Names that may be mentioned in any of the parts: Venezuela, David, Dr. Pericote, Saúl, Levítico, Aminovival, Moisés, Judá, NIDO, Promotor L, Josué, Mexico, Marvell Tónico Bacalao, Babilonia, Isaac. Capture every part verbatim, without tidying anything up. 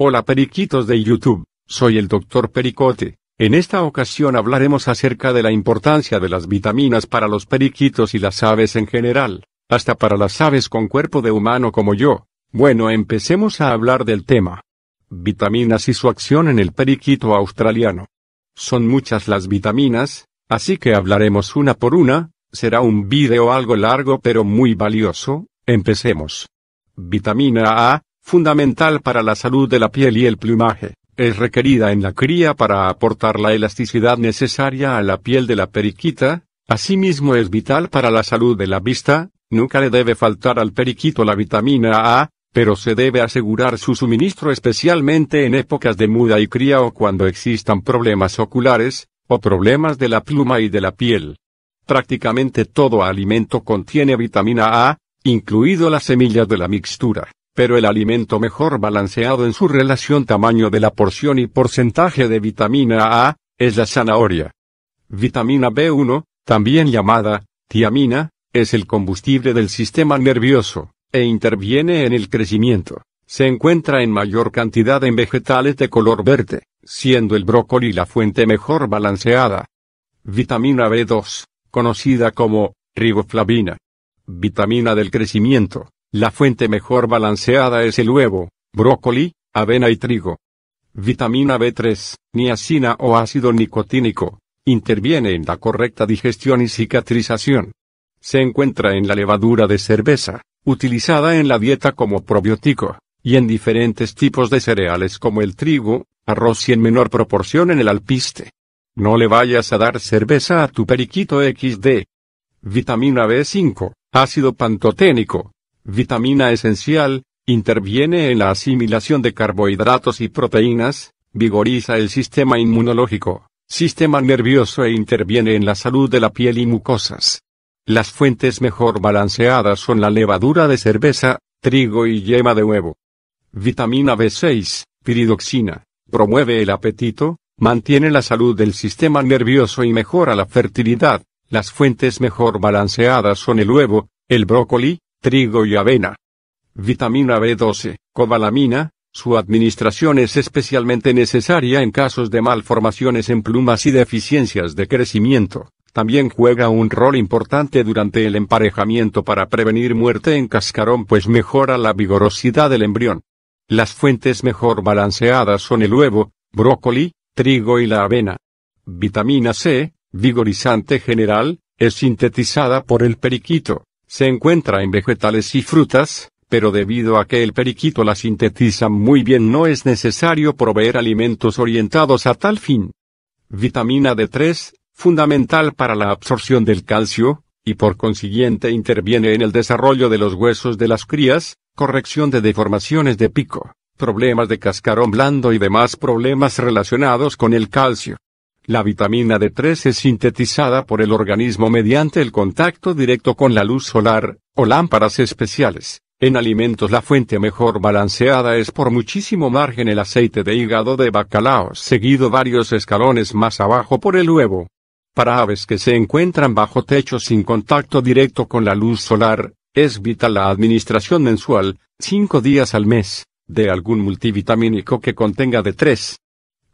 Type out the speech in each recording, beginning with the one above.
Hola periquitos de YouTube, soy el doctor Pericote. En esta ocasión hablaremos acerca de la importancia de las vitaminas para los periquitos y las aves en general, hasta para las aves con cuerpo de humano como yo. Bueno, empecemos a hablar del tema. Vitaminas y su acción en el periquito australiano. Son muchas las vitaminas, así que hablaremos una por una, será un video algo largo pero muy valioso. Empecemos. Vitamina A. Fundamental para la salud de la piel y el plumaje, es requerida en la cría para aportar la elasticidad necesaria a la piel de la periquita. Asimismo es vital para la salud de la vista. Nunca le debe faltar al periquito la vitamina A, pero se debe asegurar su suministro especialmente en épocas de muda y cría o cuando existan problemas oculares, o problemas de la pluma y de la piel. Prácticamente todo alimento contiene vitamina A, incluido las semillas de la mixtura. Pero el alimento mejor balanceado en su relación tamaño de la porción y porcentaje de vitamina A, es la zanahoria. Vitamina B uno, también llamada tiamina, es el combustible del sistema nervioso, e interviene en el crecimiento. Se encuentra en mayor cantidad en vegetales de color verde, siendo el brócoli la fuente mejor balanceada. Vitamina B dos, conocida como riboflavina. Vitamina del crecimiento. La fuente mejor balanceada es el huevo, brócoli, avena y trigo. Vitamina B tres, niacina o ácido nicotínico, interviene en la correcta digestión y cicatrización. Se encuentra en la levadura de cerveza, utilizada en la dieta como probiótico, y en diferentes tipos de cereales como el trigo, arroz y en menor proporción en el alpiste. No le vayas a dar cerveza a tu periquito equis de. Vitamina B cinco, ácido pantoténico. Vitamina esencial, interviene en la asimilación de carbohidratos y proteínas, vigoriza el sistema inmunológico, sistema nervioso e interviene en la salud de la piel y mucosas. Las fuentes mejor balanceadas son la levadura de cerveza, trigo y yema de huevo. Vitamina B seis, piridoxina, promueve el apetito, mantiene la salud del sistema nervioso y mejora la fertilidad. Las fuentes mejor balanceadas son el huevo, el brócoli, trigo y avena. Vitamina B doce, cobalamina, su administración es especialmente necesaria en casos de malformaciones en plumas y deficiencias de crecimiento. También juega un rol importante durante el emparejamiento para prevenir muerte en cascarón, pues mejora la vigorosidad del embrión. Las fuentes mejor balanceadas son el huevo, brócoli, trigo y la avena. Vitamina C, vigorizante general, es sintetizada por el periquito. Se encuentra en vegetales y frutas, pero debido a que el periquito la sintetiza muy bien no es necesario proveer alimentos orientados a tal fin. Vitamina D tres, fundamental para la absorción del calcio, y por consiguiente interviene en el desarrollo de los huesos de las crías, corrección de deformaciones de pico, problemas de cascarón blando y demás problemas relacionados con el calcio. La vitamina D tres es sintetizada por el organismo mediante el contacto directo con la luz solar, o lámparas especiales. En alimentos la fuente mejor balanceada es por muchísimo margen el aceite de hígado de bacalao, seguido varios escalones más abajo por el huevo. Para aves que se encuentran bajo techo sin contacto directo con la luz solar, es vital la administración mensual, cinco días al mes, de algún multivitamínico que contenga D tres.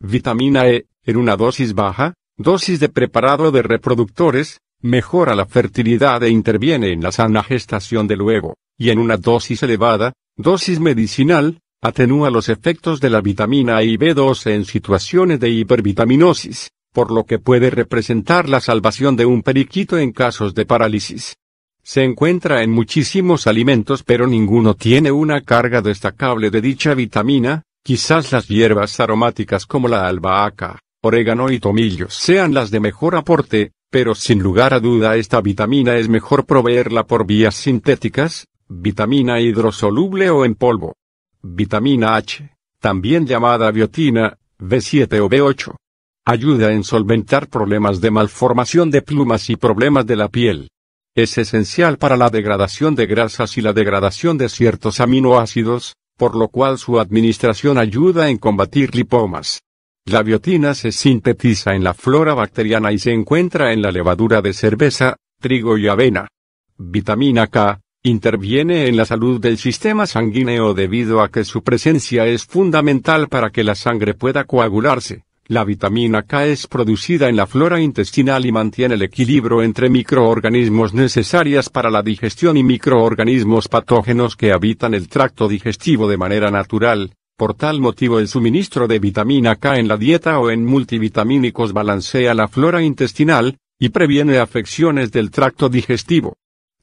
Vitamina E, en una dosis baja, dosis de preparado de reproductores, mejora la fertilidad e interviene en la sana gestación del huevo, y en una dosis elevada, dosis medicinal, atenúa los efectos de la vitamina E y B doce en situaciones de hipervitaminosis, por lo que puede representar la salvación de un periquito en casos de parálisis. Se encuentra en muchísimos alimentos pero ninguno tiene una carga destacable de dicha vitamina. Quizás las hierbas aromáticas como la albahaca, orégano y tomillo sean las de mejor aporte, pero sin lugar a duda esta vitamina es mejor proveerla por vías sintéticas, vitamina hidrosoluble o en polvo. Vitamina H, también llamada biotina, B siete o B ocho. Ayuda en solventar problemas de malformación de plumas y problemas de la piel. Es esencial para la degradación de grasas y la degradación de ciertos aminoácidos, por lo cual su administración ayuda en combatir lipomas. La biotina se sintetiza en la flora bacteriana y se encuentra en la levadura de cerveza, trigo y avena. Vitamina K, Interviene en la salud del sistema sanguíneo debido a que su presencia es fundamental para que la sangre pueda coagularse. La vitamina K es producida en la flora intestinal y mantiene el equilibrio entre microorganismos necesarias para la digestión y microorganismos patógenos que habitan el tracto digestivo de manera natural. Por tal motivo el suministro de vitamina K en la dieta o en multivitamínicos balancea la flora intestinal, y previene afecciones del tracto digestivo.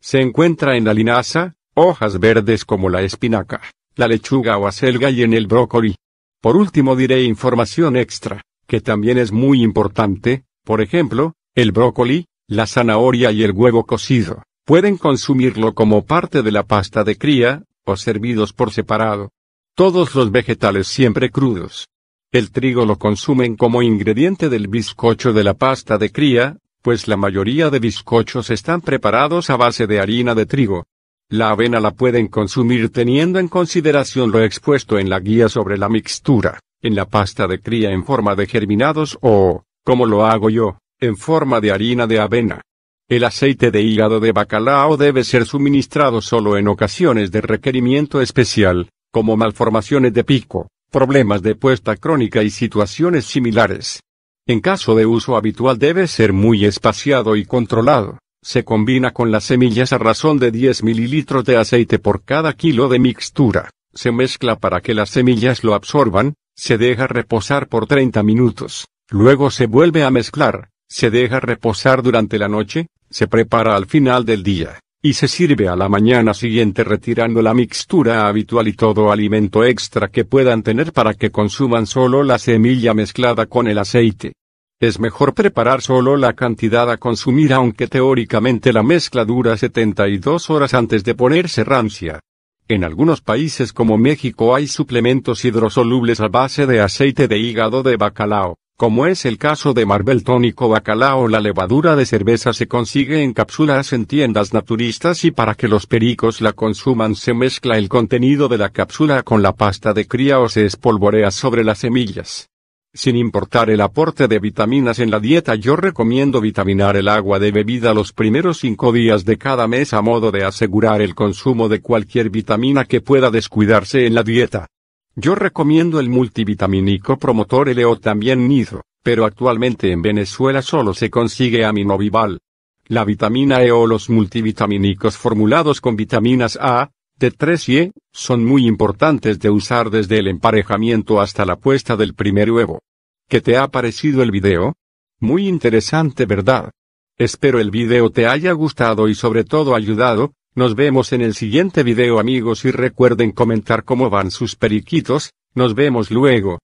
Se encuentra en la linaza, hojas verdes como la espinaca, la lechuga o acelga y en el brócoli. Por último diré información extra, que también es muy importante, por ejemplo, el brócoli, la zanahoria y el huevo cocido, pueden consumirlo como parte de la pasta de cría, o servidos por separado. Todos los vegetales siempre crudos. El trigo lo consumen como ingrediente del bizcocho de la pasta de cría, pues la mayoría de bizcochos están preparados a base de harina de trigo. La avena la pueden consumir teniendo en consideración lo expuesto en la guía sobre la mixtura, en la pasta de cría en forma de germinados o, como lo hago yo, en forma de harina de avena. El aceite de hígado de bacalao debe ser suministrado solo en ocasiones de requerimiento especial, como malformaciones de pico, problemas de puesta crónica y situaciones similares. En caso de uso habitual debe ser muy espaciado y controlado. Se combina con las semillas a razón de diez mililitros de aceite por cada kilo de mixtura. Se mezcla para que las semillas lo absorban, se deja reposar por treinta minutos. Luego se vuelve a mezclar, se deja reposar durante la noche, se prepara al final del día, y se sirve a la mañana siguiente retirando la mixtura habitual y todo alimento extra que puedan tener para que consuman solo la semilla mezclada con el aceite. Es mejor preparar solo la cantidad a consumir aunque teóricamente la mezcla dura setenta y dos horas antes de ponerse rancia. En algunos países como México hay suplementos hidrosolubles a base de aceite de hígado de bacalao, como es el caso de Marvell Tónico Bacalao. La levadura de cerveza se consigue en cápsulas en tiendas naturistas y para que los pericos la consuman se mezcla el contenido de la cápsula con la pasta de cría o se espolvorea sobre las semillas. Sin importar el aporte de vitaminas en la dieta, yo recomiendo vitaminar el agua de bebida los primeros cinco días de cada mes a modo de asegurar el consumo de cualquier vitamina que pueda descuidarse en la dieta. Yo recomiendo el multivitamínico Promotor L o también NIDO, pero actualmente en Venezuela solo se consigue Aminovival. La vitamina E o los multivitamínicos formulados con vitaminas A, D tres y E, son muy importantes de usar desde el emparejamiento hasta la puesta del primer huevo. ¿Qué te ha parecido el video? Muy interesante, ¿verdad? Espero el video te haya gustado y sobre todo ayudado. Nos vemos en el siguiente video, amigos, y recuerden comentar cómo van sus periquitos. Nos vemos luego.